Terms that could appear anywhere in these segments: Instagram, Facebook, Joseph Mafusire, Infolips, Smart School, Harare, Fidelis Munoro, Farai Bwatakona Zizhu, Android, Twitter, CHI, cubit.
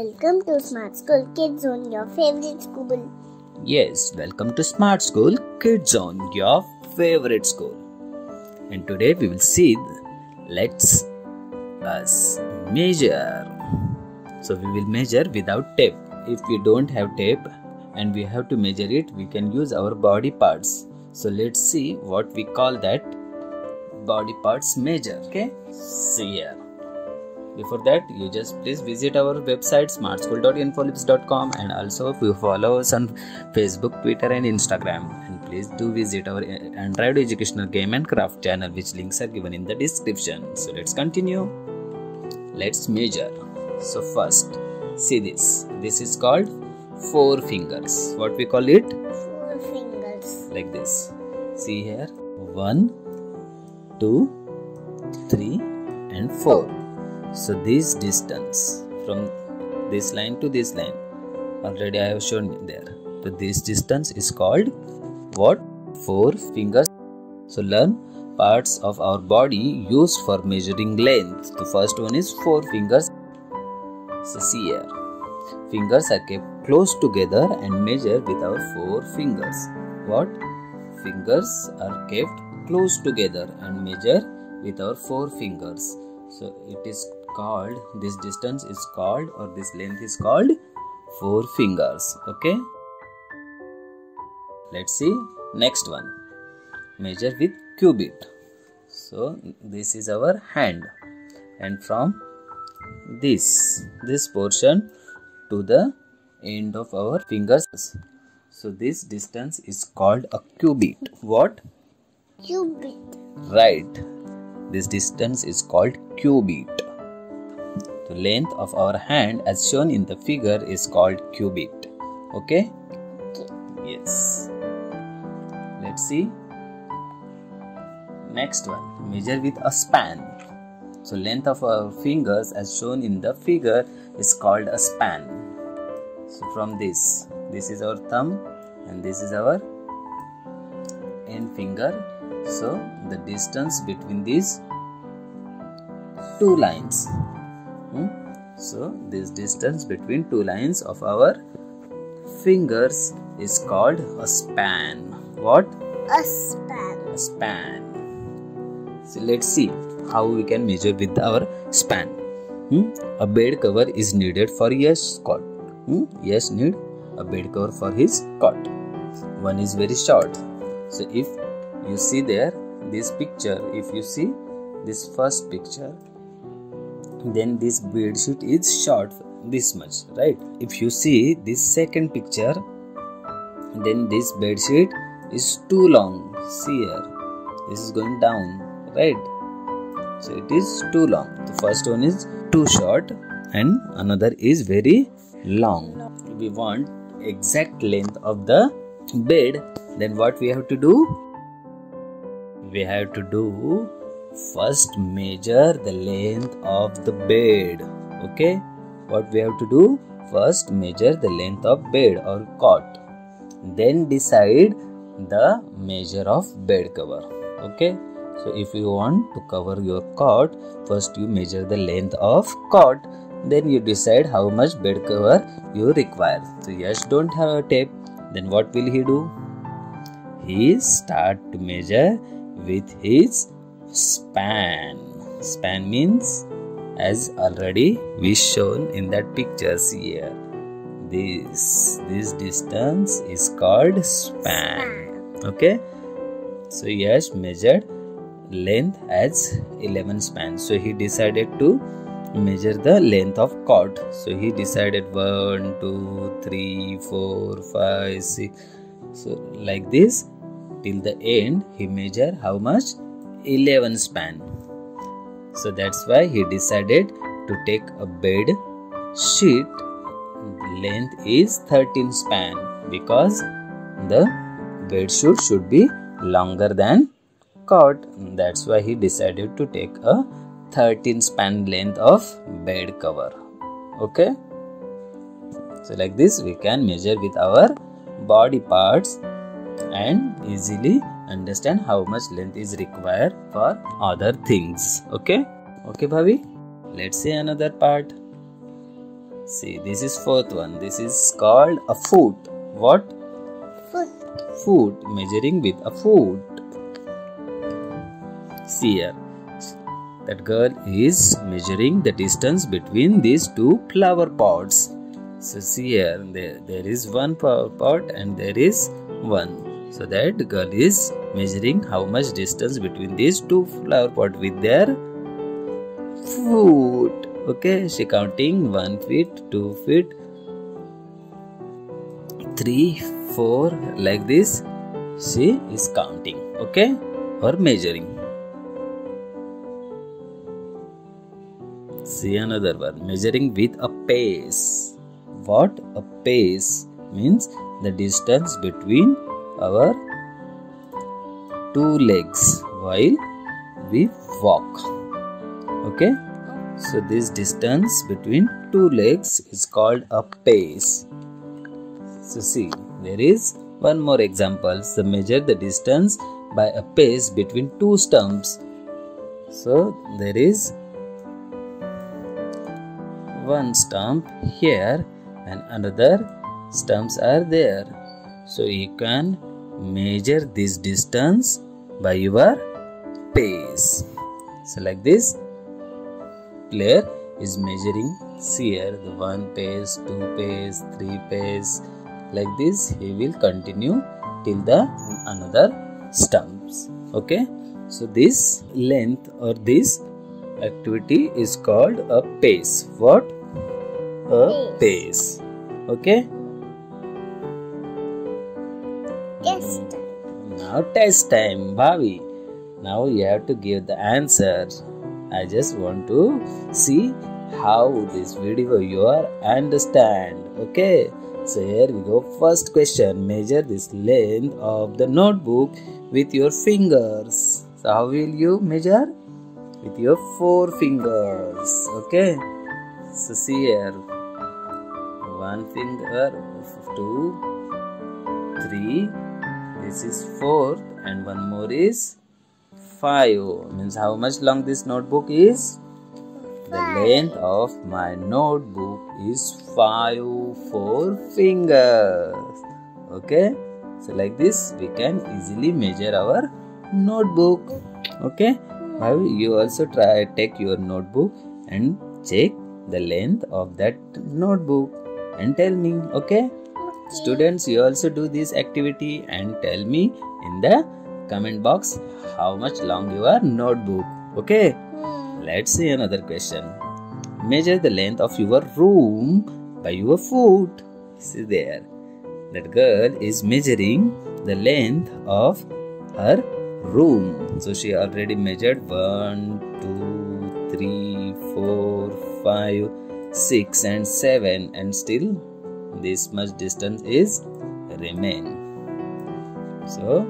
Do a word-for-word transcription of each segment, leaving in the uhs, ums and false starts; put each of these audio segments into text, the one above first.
Welcome to Smart School Kids Zone, your favorite school. Yes, welcome to Smart School Kids Zone, your favorite school. And today we will see, let's us measure. So we will measure without tape. If we don't have tape and we have to measure it, we can use our body parts. So let's see what we call that body parts measure. Okay, see here. Before that, you just please visit our website smart school dot infolips dot com, and also if you follow us on Facebook, Twitter and Instagram. And please do visit our Android educational game and craft channel, which links are given in the description. So let's continue. Let's measure. So first, see this. This is called four fingers. What we call it? Four fingers. Like this. See here. One, two, three and four. So this distance from this line to this line, already I have shown there. So this distance is called what? Four fingers. So learn parts of our body used for measuring length. The first one is four fingers. So see here. Fingers are kept close together and measured with our four fingers. What? Fingers are kept close together and measured with our four fingers. So it is called, this distance is called, or this length is called four fingers. Okay. Let's see next one. Measure with cubit. So this is our hand, and from this this portion to the end of our fingers. So this distance is called a cubit. What? Cubit. Right. This distance is called cubit. The length of our hand as shown in the figure is called cubit. Okay? Yes. Let's see. Next one. Measure with a span. So length of our fingers as shown in the figure is called a span. So from this, this is our thumb and this is our end finger. So the distance between these two lines. Hmm? So this distance between two lines of our fingers is called a span. What? A span. A span. So let's see how we can measure with our span. Hmm? A bed cover is needed for Yash cot. Hmm? Yash need a bed cover for his cot. One is very short. So if you see there this picture, if you see this first picture, then this bed sheet is short this much, right? If you see this second picture, then this bed sheet is too long. See here, this is going down, right? So it is too long. The first one is too short and another is very long. We want exact length of the bed. Then what we have to do? We have to do first measure the length of the bed. Okay, what we have to do? First measure the length of bed or cot, then decide the measure of bed cover. Okay, so if you want to cover your cot, first you measure the length of cot, then you decide how much bed cover you require. So Yash don't have a tape, then what will he do? He start to measure with his span. Span means, as already we shown in that pictures here, this this distance is called span. Okay, so Yash measured length as eleven span. So he decided to measure the length of cot. So he decided one, two, three, four, five, six. So like this. Till the end, he measured how much? eleven span. So that's why he decided to take a bed sheet. Length is thirteen span, because the bed sheet should be longer than cot. That's why he decided to take a thirteen span length of bed cover. Okay. So like this, we can measure with our body parts and easily understand how much length is required for other things. Okay. Okay, Bhavi. Let's see another part. See, this is fourth one. This is called a foot. What? Foot. Foot. Measuring with a foot. See here. That girl is measuring the distance between these two flower pots. So see here. There, there is one flower pot and there is one. So that girl is measuring how much distance between these two flower pots with their foot. Okay, she counting one feet, two feet, three, four, like this she is counting, okay, or measuring. See another one, measuring with a pace. What? A pace means the distance between our two legs while we walk, okay. So, this distance between two legs is called a pace. So, see, there is one more example. So, measure the distance by a pace between two stumps. So, there is one stump here and another stumps are there. So, you can measure this distance by your pace. So, like this. Player is measuring. See here, the one pace, two pace, three pace, like this he will continue till the another stumps. Okay, so this length or this activity is called a pace. What? A pace. Okay. Test time. Now test time, Bhavi. Now you have to give the answer. I just want to see how this video you are understand. Okay, so here we go. First question, measure this length of the notebook with your fingers. So how will you measure? With your four fingers. Okay, so see here, one finger, two, three, this is four and one more is five. Means how much long this notebook is? Five. The length of my notebook is five, four fingers. Okay, so like this we can easily measure our notebook. Okay, now you also try take your notebook and check the length of that notebook and tell me. Okay, okay. Students, you also do this activity and tell me in the comment box how much long your notebook. Okay, let's see another question. Measure the length of your room by your foot. See there, that girl is measuring the length of her room. So she already measured one, two, three, four, five, six and seven and still this much distance is remain. So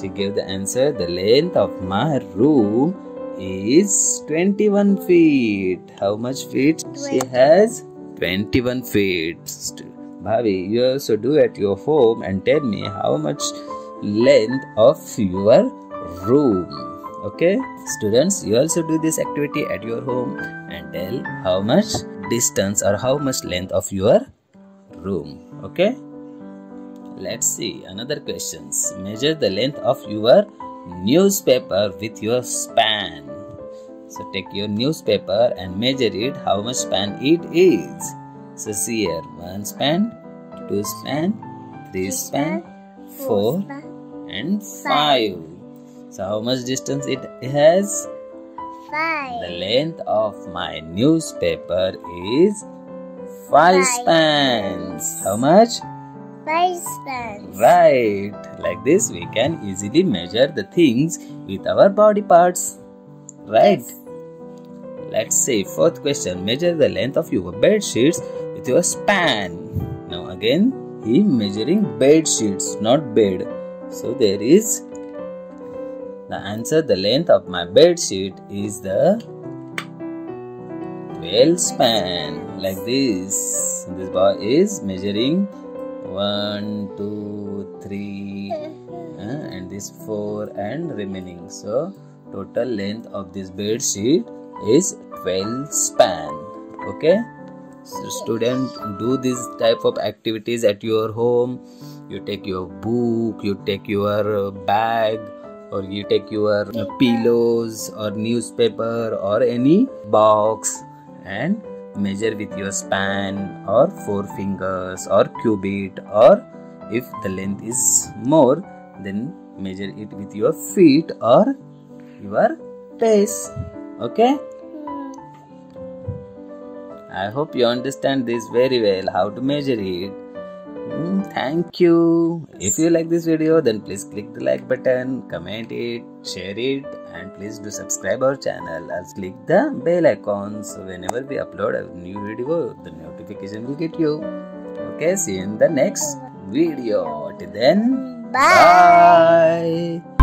she gave the answer, the length of my room is twenty-one feet. How much feet? She has twenty-one feet. Bhavi, you also do at your home and tell me how much length of your room. Okay, students, you also do this activity at your home and tell how much distance or how much length of your room. Okay. Let's see another questions. Measure the length of your newspaper with your span. So take your newspaper and measure it how much span it is. So see here, one span, two span, three span, four and five. So how much distance it has? Five. The length of my newspaper is five spans. How much? Five spans. Right. Like this we can easily measure the things with our body parts. Right. Yes. Let's see. Fourth question. Measure the length of your bed sheets with your span. Now again he measuring bed sheets, not bed. So there is the answer. The length of my bed sheet is the twelve span. Like this. This boy is measuring one, two, three uh, and this four and remaining. So total length of this bed sheet is twelve span. Okay, student do this type of activities at your home. You take your book, you take your bag, or you take your pillows or newspaper or any box and measure with your span or four fingers or cubit, or if the length is more then measure it with your feet or your pace. Okay, I hope you understand this very well, how to measure it. Mm, thank you. If you like this video, then please click the like button, comment it, share it, and please do subscribe our channel and click the bell icon, so whenever we upload a new video, the notification will get you. Okay, see you in the next video. Till then, bye. Bye.